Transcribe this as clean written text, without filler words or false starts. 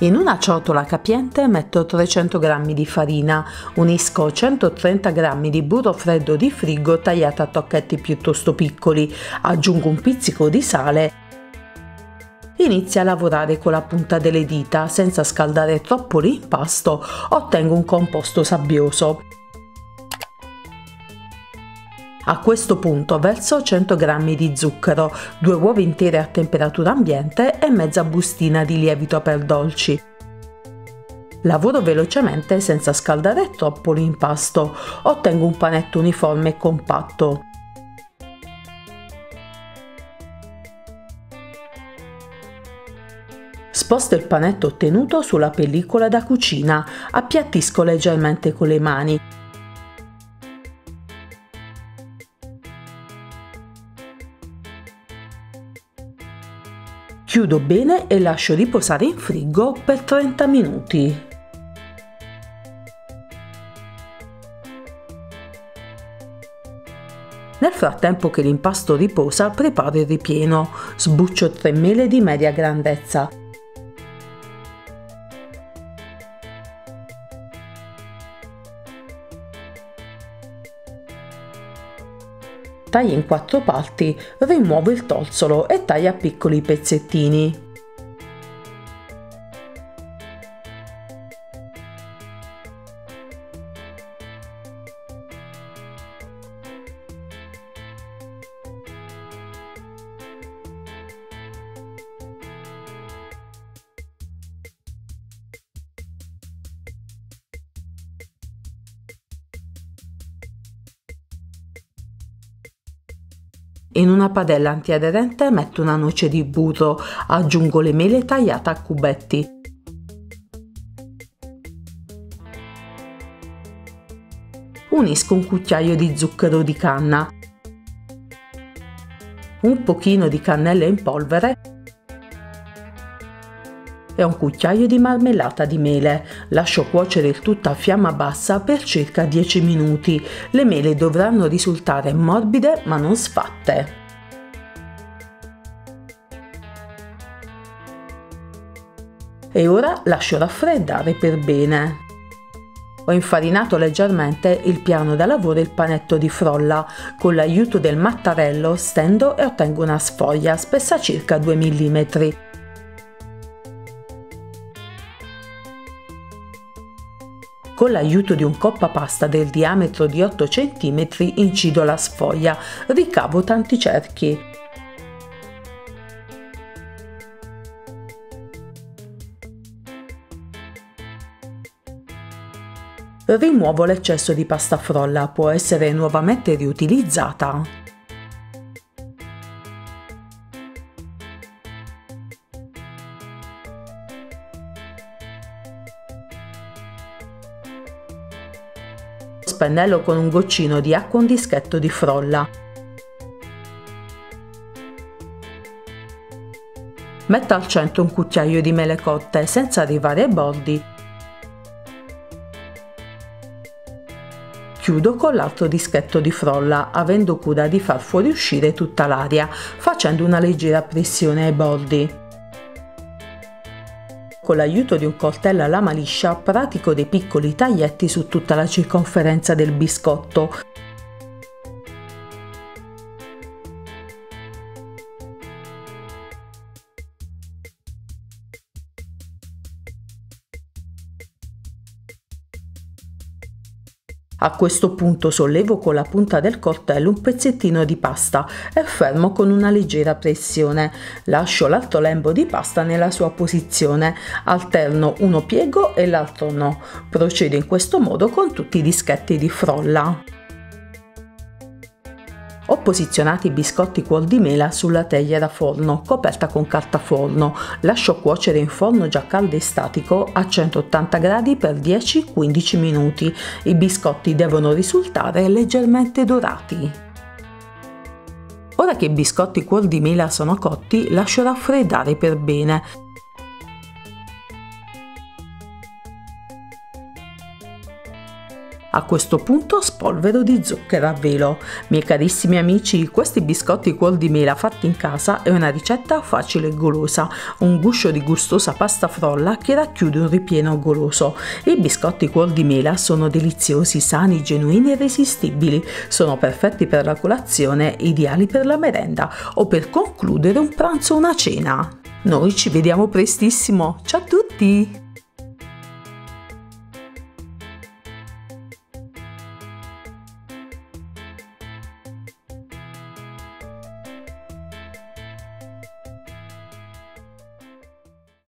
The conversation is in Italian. In una ciotola capiente metto 300 g di farina, unisco 130 g di burro freddo di frigo tagliato a tocchetti piuttosto piccoli, aggiungo un pizzico di sale. Inizio a lavorare con la punta delle dita, senza scaldare troppo l'impasto, ottengo un composto sabbioso. A questo punto verso 100 g di zucchero, 2 uova intere a temperatura ambiente e mezza bustina di lievito per dolci. Lavoro velocemente senza scaldare troppo l'impasto, ottengo un panetto uniforme e compatto. Sposto il panetto ottenuto sulla pellicola da cucina, appiattisco leggermente con le mani. Chiudo bene e lascio riposare in frigo per 30 minuti. Nel frattempo che l'impasto riposa, preparo il ripieno. Sbuccio 3 mele di media grandezza. Taglio in 4 parti, rimuovo il torsolo e taglio a piccoli pezzettini. In una padella antiaderente metto una noce di burro, aggiungo le mele tagliate a cubetti. Unisco un cucchiaio di zucchero di canna, un pochino di cannella in polvere e un cucchiaio di marmellata di mele. Lascio cuocere il tutto a fiamma bassa per circa 10 minuti. Le mele dovranno risultare morbide ma non sfatte. E ora lascio raffreddare per bene. Ho infarinato leggermente il piano da lavoro e il panetto di frolla. Con l'aiuto del mattarello stendo e ottengo una sfoglia spessa circa 2 mm. Con l'aiuto di un coppapasta del diametro di 8 cm incido la sfoglia, ricavo tanti cerchi. Rimuovo l'eccesso di pasta frolla, può essere nuovamente riutilizzata. Spennello con un goccino di acqua un dischetto di frolla. Metto al centro un cucchiaio di mele cotte senza arrivare ai bordi. Chiudo con l'altro dischetto di frolla, avendo cura di far fuoriuscire tutta l'aria, facendo una leggera pressione ai bordi. Con l'aiuto di un coltello a lama liscia pratico dei piccoli taglietti su tutta la circonferenza del biscotto. A questo punto sollevo con la punta del coltello un pezzettino di pasta e fermo con una leggera pressione. Lascio l'altro lembo di pasta nella sua posizione, alterno uno piego e l'altro no. Procedo in questo modo con tutti i dischetti di frolla. Ho posizionato i biscotti cuor di mela sulla teglia da forno coperta con carta forno. Lascio cuocere in forno già caldo e statico a 180 gradi per 10-15 minuti. I biscotti devono risultare leggermente dorati. Ora che i biscotti cuor di mela sono cotti, lascio raffreddare per bene. A questo punto spolvero di zucchero a velo. Miei carissimi amici, questi biscotti col di mela fatti in casa è una ricetta facile e golosa, un guscio di gustosa pasta frolla che racchiude un ripieno goloso. I biscotti col di mela sono deliziosi, sani, genuini e irresistibili. Sono perfetti per la colazione, ideali per la merenda o per concludere un pranzo o una cena. Noi ci vediamo prestissimo, ciao a tutti!